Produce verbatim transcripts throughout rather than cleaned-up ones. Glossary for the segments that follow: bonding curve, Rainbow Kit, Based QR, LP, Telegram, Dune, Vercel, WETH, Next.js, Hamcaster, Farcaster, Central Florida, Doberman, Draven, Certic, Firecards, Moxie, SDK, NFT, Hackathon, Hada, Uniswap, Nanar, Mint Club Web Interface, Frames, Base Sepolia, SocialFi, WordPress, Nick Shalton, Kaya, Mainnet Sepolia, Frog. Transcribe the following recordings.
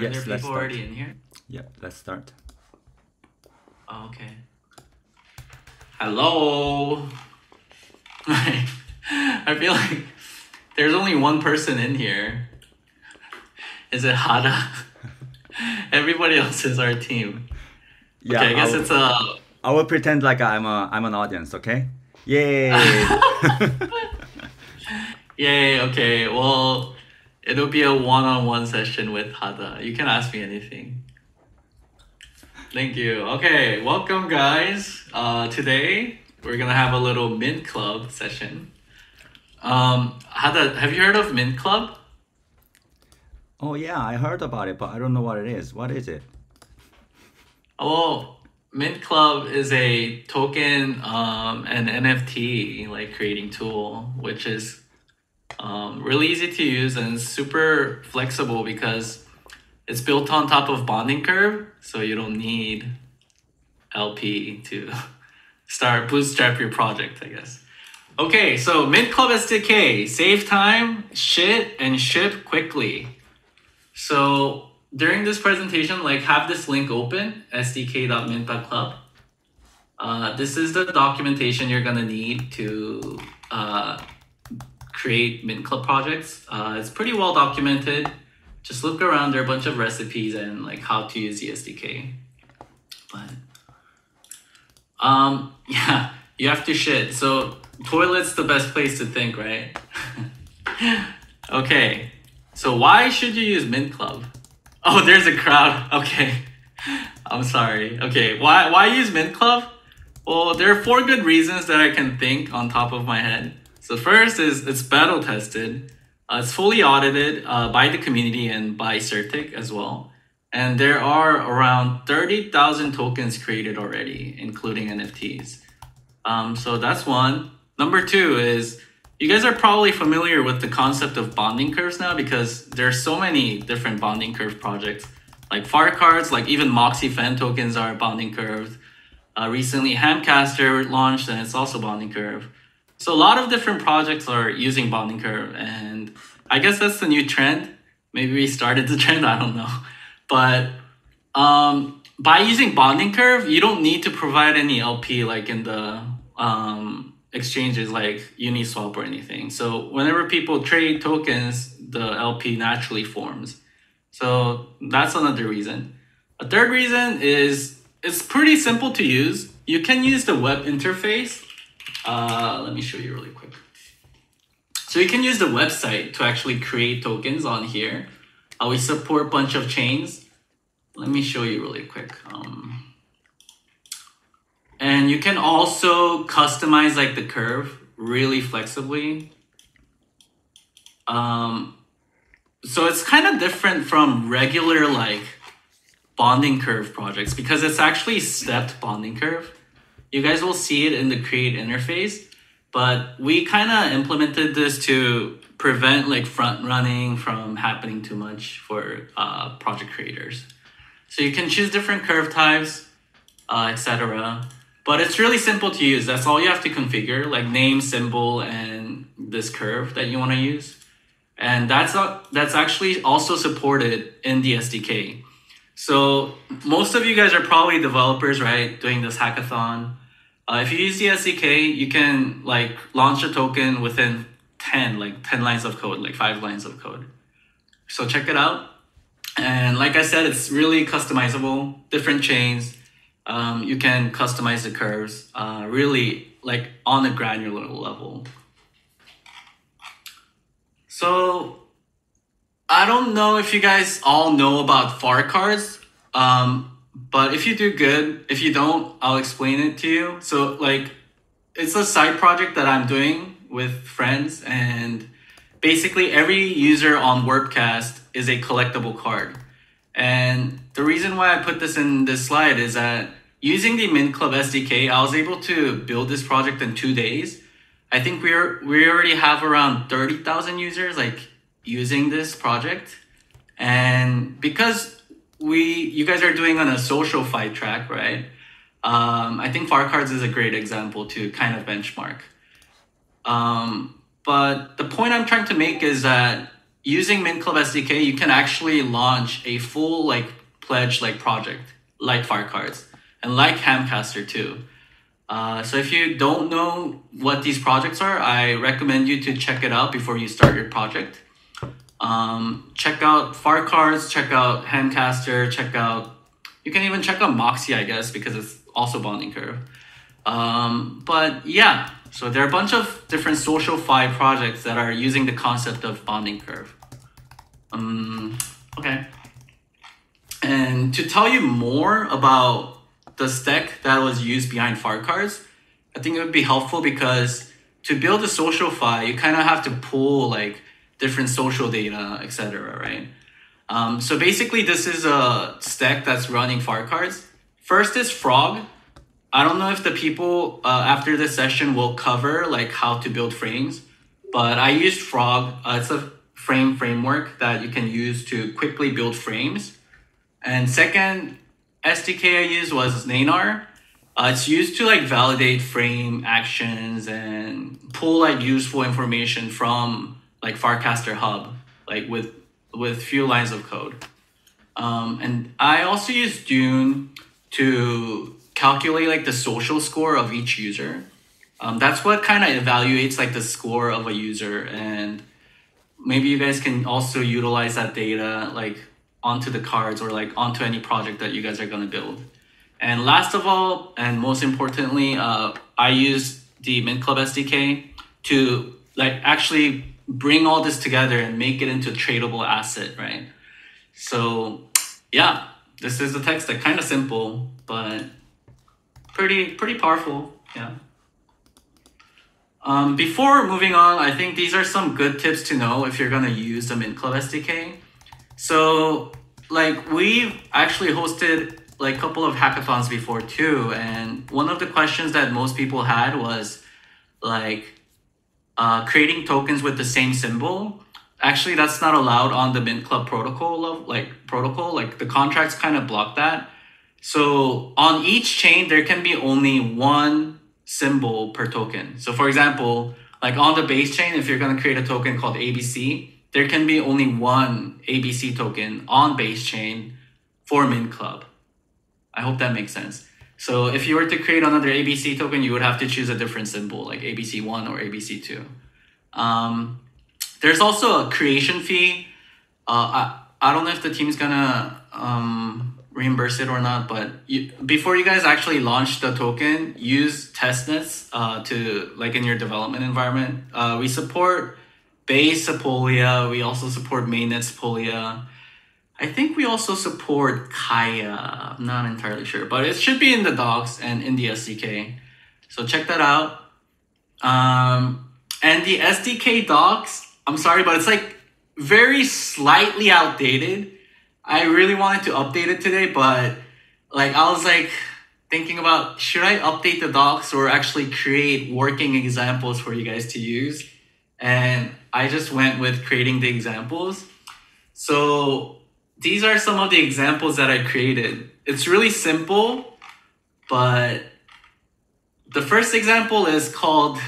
Are yes, there people let's start. already in here? Yeah, let's start. Oh, okay. Hello. I feel like there's only one person in here. Is it Hada? Everybody else is our team. Yeah, okay, I guess I'll, it's a. I will pretend like I'm a I'm an audience. Okay. Yay. Yay. Okay. Well, it'll be a one-on-one session with Hada. You can ask me anything. Thank you. Okay, welcome guys. Uh, today we're gonna have a little Mint Club session. Um, Hada, have you heard of Mint Club? Oh yeah, I heard about it, but I don't know what it is. What is it? Oh, Mint Club is a token um, and N F T like creating tool, which is um, really easy to use and super flexible because it's built on top of bonding curve, so you don't need L P to start bootstrap your project, I guess. Okay, so Mint Club S D K, save time, shit, and ship quickly. So during this presentation, like have this link open, s d k dot mint dot club. Uh, this is the documentation you're gonna need to uh, create Mint Club projects. Uh, it's pretty well documented. Just look around, there are a bunch of recipes and like how to use the S D K. But um, yeah, you have to shit. So toilet's the best place to think, right? Okay. So why should you use Mint Club? Oh, there's a crowd. Okay. I'm sorry. Okay. Why, why use Mint Club? Well, there are four good reasons that I can think on top of my head. So first is it's battle tested. Uh, it's fully audited uh, by the community and by Certic as well. And there are around thirty thousand tokens created already, including N F Ts. Um, so that's one. Number two is you guys are probably familiar with the concept of bonding curves now because there's so many different bonding curve projects like F A R cards, like even Moxie fan tokens are bonding curved. Uh, recently, Hamcaster launched and it's also bonding curve. So a lot of different projects are using bonding curve, and I guess that's the new trend. Maybe we started the trend, I don't know. But um, by using bonding curve, you don't need to provide any L P like in the um, exchanges like Uniswap or anything. So whenever people trade tokens, the L P naturally forms. So that's another reason. A third reason is it's pretty simple to use. You can use the web interface. Uh, let me show you really quick. So you can use the website to actually create tokens on here. Uh, we support a bunch of chains. Let me show you really quick. Um, and you can also customize like the curve really flexibly. Um, so it's kind of different from regular like bonding curve projects because it's actually stepped bonding curve. You guys will see it in the create interface, but we kind of implemented this to prevent like front running from happening too much for uh, project creators. So you can choose different curve types, uh, et cetera. But it's really simple to use. That's all you have to configure, like name, symbol, and this curve that you want to use. And that's uh, that's actually also supported in the S D K. So most of you guys are probably developers, right? Doing this hackathon. Uh, if you use the S D K, you can like launch a token within ten, like ten lines of code, like five lines of code. So check it out. And like I said, it's really customizable, different chains. Um, you can customize the curves uh, really like on a granular level. So I don't know if you guys all know about F A R cards. Um, But if you do good, if you don't, I'll explain it to you. So like, it's a side project that I'm doing with friends, and basically every user on WordCast is a collectible card. And the reason why I put this in this slide is that using the Mint Club S D K, I was able to build this project in two days. I think we're we already have around thirty thousand users like using this project, and because We, you guys are doing on a SocialFi track, right? Um, I think Firecards is a great example to kind of benchmark. Um, but the point I'm trying to make is that using Mint Club S D K, you can actually launch a full like pledge like project like Firecards and like Hamcaster too. Uh, so if you don't know what these projects are, I recommend you to check it out before you start your project. Um, check out Firecards, check out Hamcaster, check out, you can even check out Moxie, I guess, because it's also bonding curve. Um, but yeah, so there are a bunch of different SocialFi projects that are using the concept of bonding curve. Um, okay. And to tell you more about the stack that was used behind Farcaster, I think it would be helpful because to build a SocialFi, you kind of have to pull like different social data, et cetera, right? Um, so basically, this is a stack that's running Firecards. First is Frog. I don't know if the people uh, after this session will cover like how to build frames, but I used Frog. Uh, it's a frame framework that you can use to quickly build frames. And second S D K I used was Nanar. Uh, it's used to like validate frame actions and pull like useful information from like Farcaster Hub, like with with few lines of code. Um, and I also use Dune to calculate like the social score of each user. Um, that's what kind of evaluates like the score of a user. And maybe you guys can also utilize that data like onto the cards or like onto any project that you guys are going to build. And last of all, and most importantly, uh, I use the Mint Club S D K to like actually bring all this together and make it into a tradable asset, right? So yeah, this is the tech stack, kind of simple, but pretty pretty powerful, yeah. Um, before moving on, I think these are some good tips to know if you're gonna use the Mint Club S D K. So like we've actually hosted like a couple of hackathons before too, and one of the questions that most people had was like uh, creating tokens with the same symbol. Actually, that's not allowed on the Mint Club protocol of like protocol, like the contracts kind of block that. So on each chain, there can be only one symbol per token. So for example, like on the base chain, if you're going to create a token called A B C, there can be only one A B C token on base chain for Mint Club. I hope that makes sense. So if you were to create another A B C token, you would have to choose a different symbol like A B C one or A B C two. Um, There's also a creation fee. Uh, I, I don't know if the team's gonna um, reimburse it or not, but you, before you guys actually launch the token, use testnets uh, to, like in your development environment. Uh, we support Base Sepolia. We also support Mainnet Sepolia. I think we also support Kaya. I'm not entirely sure, but it should be in the docs and in the S D K. So check that out. Um, and the S D K docs, I'm sorry, but it's like very slightly outdated. I really wanted to update it today, but like I was like thinking about, should I update the docs or actually create working examples for you guys to use? And I just went with creating the examples. So these are some of the examples that I created. It's really simple, but the first example is called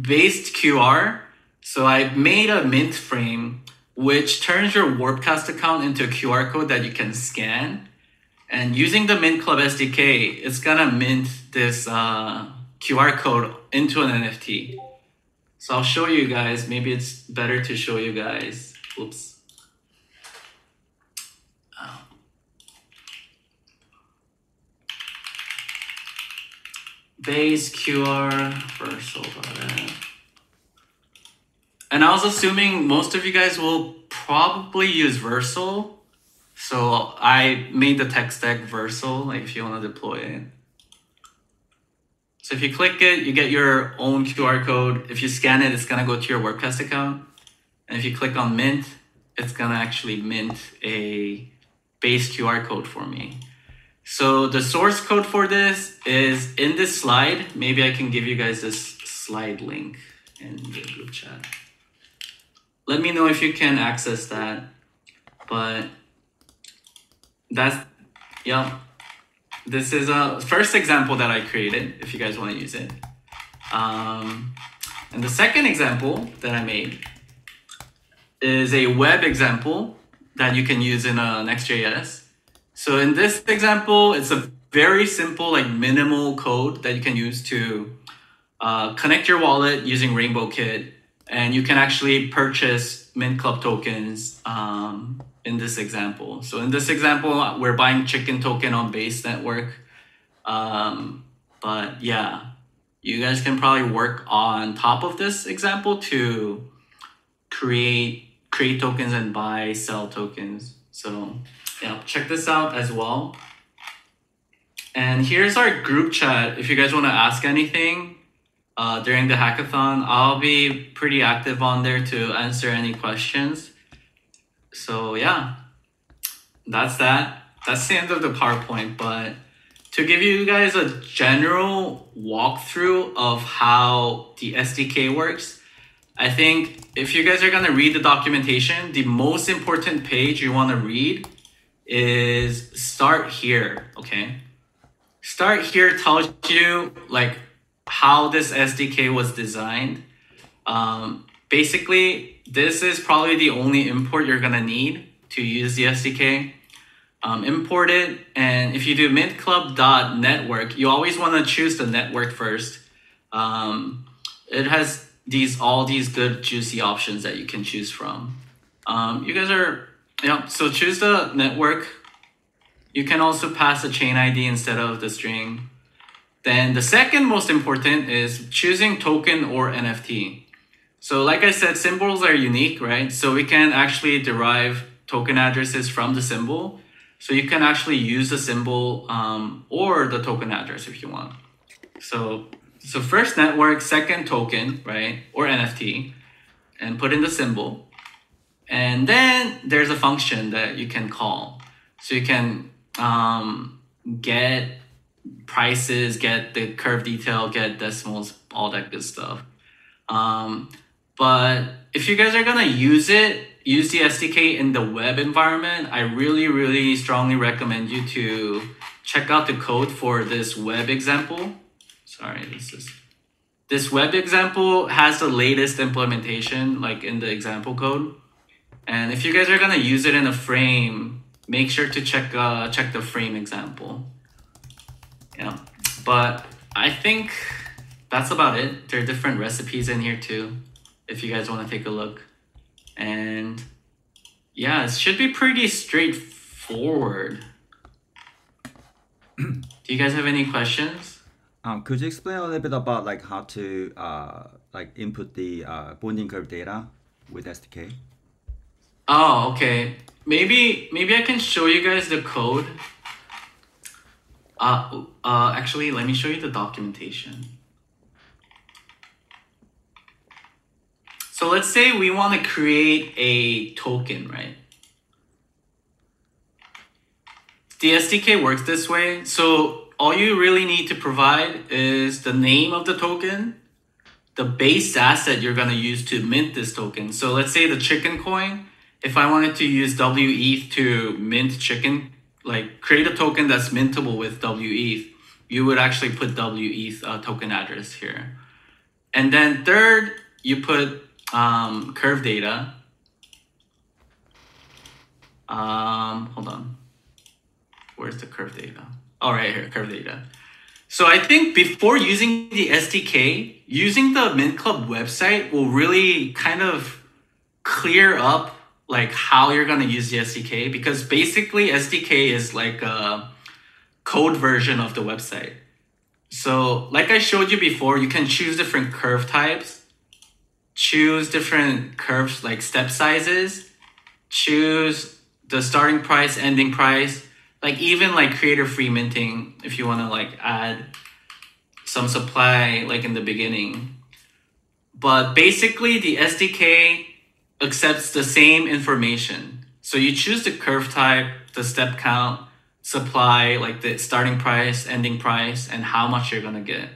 Based Q R. So I made a Mint frame, which turns your Warpcast account into a Q R code that you can scan. And using the Mint Club S D K, it's gonna mint this uh, Q R code into an N F T. So I'll show you guys, maybe it's better to show you guys. Oops. Oh. Base Q R, first hold on. And I was assuming most of you guys will probably use Vercel. So I made the tech stack Vercel, like if you want to deploy it. So if you click it, you get your own Q R code. If you scan it, it's going to go to your WordPress account. And if you click on Mint, it's going to actually mint a base Q R code for me. So the source code for this is in this slide. Maybe I can give you guys this slide link in the group chat. Let me know if you can access that, but that's, yeah, this is a first example that I created if you guys want to use it. Um, and the second example that I made is a web example that you can use in uh, Next.js. So in this example, it's a very simple, like minimal code that you can use to uh, connect your wallet using Rainbow Kit. And you can actually purchase Mint Club tokens um, in this example. So in this example, we're buying chicken token on Base Network. Um, but yeah, you guys can probably work on top of this example to create create tokens and buy, sell tokens. So yeah, check this out as well. And here's our group chat. If you guys want to ask anything uh, during the hackathon, I'll be pretty active on there to answer any questions. So yeah, that's that. That's the end of the PowerPoint. But to give you guys a general walkthrough of how the S D K works, I think if you guys are going to read the documentation, the most important page you want to read is start here, okay? Start here tells you like how this S D K was designed. Um, basically, this is probably the only import you're going to need to use the S D K. Um, import it, and if you do mintclub dot network, you always want to choose the network first. Um, it has these all these good juicy options that you can choose from. Um, you guys are, you know, so choose the network. You can also pass a chain I D instead of the string. Then the second most important is choosing token or N F T. So like I said, symbols are unique, right? So we can actually derive token addresses from the symbol. So you can actually use the symbol um, or the token address if you want. So So first network, second token, right? Or N F T, and put in the symbol. And then there's a function that you can call. So you can um, get prices, get the curve detail, get decimals, all that good stuff. Um, but if you guys are gonna use it, use the S D K in the web environment, I really, really strongly recommend you to check out the code for this web example. Sorry, this is this web example has the latest implementation, like in the example code. And if you guys are gonna use it in a frame, make sure to check uh, check the frame example. Yeah, but I think that's about it. There are different recipes in here too, if you guys want to take a look. And yeah, it should be pretty straightforward. Do you guys have any questions? Um, could you explain a little bit about like how to uh, like input the uh, bonding curve data with S D K? Oh, okay. Maybe maybe I can show you guys the code. Uh, uh, actually, let me show you the documentation. So let's say we want to create a token, right? The S D K works this way. So all you really need to provide is the name of the token, the base asset you're going to use to mint this token. So let's say the chicken coin, if I wanted to use W E T H to mint chicken, like create a token that's mintable with W E T H, you would actually put W E T H uh, token address here. And then third, you put um, curve data. Um, hold on. Where's the curve data? All right, here, curve data. So I think before using the S D K, using the Mint Club website will really kind of clear up like how you're gonna use the S D K, because basically S D K is like a code version of the website. So like I showed you before, you can choose different curve types, choose different curves like step sizes, choose the starting price, ending price, like even like create a free minting if you want to like add some supply like in the beginning. But basically the S D K accepts the same information. So you choose the curve type, the step count, supply, like the starting price, ending price, and how much you're going to get.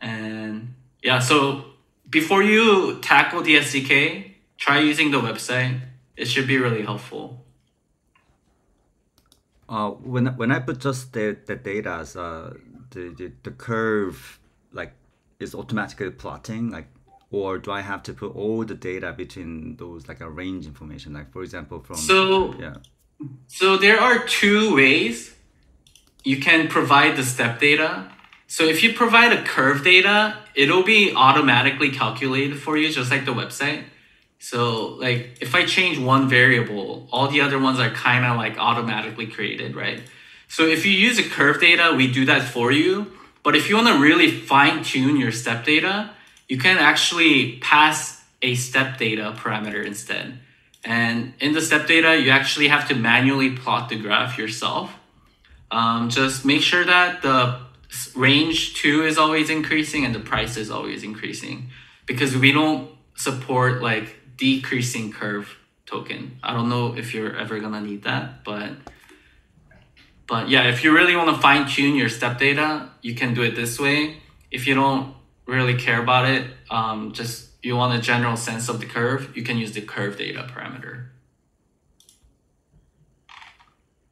And yeah, so before you tackle the S D K, try using the website. It should be really helpful. Uh, when when I put just the the data, uh, the, the the curve like is automatically plotting like Or do I have to put all the data between those, like a range information, like for example, from... So, yeah. So there are two ways you can provide the step data. So if you provide a curve data, it'll be automatically calculated for you, just like the website. So like if I change one variable, all the other ones are kind of like automatically created, right? So if you use a curve data, we do that for you. But if you want to really fine tune your step data, you can actually pass a step data parameter instead. And in the step data, you actually have to manually plot the graph yourself. Um, just make sure that the range two is always increasing and the price is always increasing, because we don't support like decreasing curve token. I don't know if you're ever gonna need that, but but yeah, if you really want to fine tune your step data, you can do it this way. If you don't really care about it, um, just you want a general sense of the curve, you can use the curve data parameter.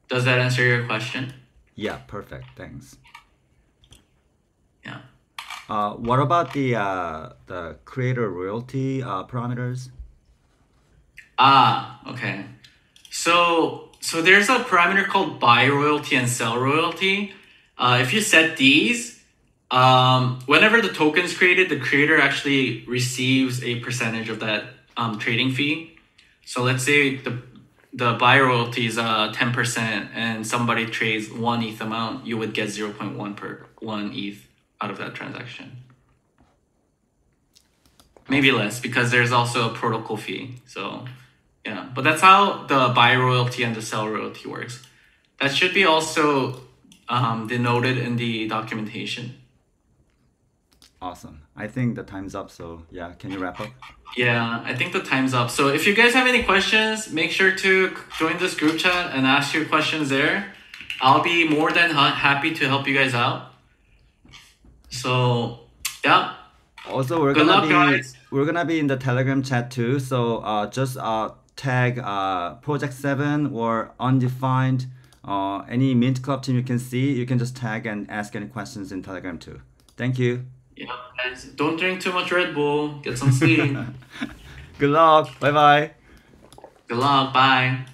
Does that answer your question? Yeah, perfect, thanks. Yeah. Uh, what about the, uh, the creator royalty uh, parameters? Ah, okay. So, so there's a parameter called buy royalty and sell royalty. Uh, if you set these, Um, whenever the token is created, the creator actually receives a percentage of that um, trading fee. So let's say the, the buy royalty is uh, ten percent and somebody trades one E T H amount, you would get zero point one per one E T H out of that transaction. Maybe less, because there's also a protocol fee. So yeah, but that's how the buy royalty and the sell royalty works. That should be also um, denoted in the documentation. Awesome. I think the time's up. So yeah, can you wrap up? Yeah, I think the time's up. So if you guys have any questions, make sure to join this group chat and ask your questions there. I'll be more than happy to help you guys out. So yeah. Also, we're Good gonna luck, be guys. we're gonna be in the Telegram chat too. So uh, just uh, tag uh, Project Seven or Undefined, uh, any Mint Club team you can see. You can just tag and ask any questions in Telegram too. Thank you. Yeah, guys, don't drink too much Red Bull. Get some sleep. Good luck. Bye-bye. Good luck. Bye.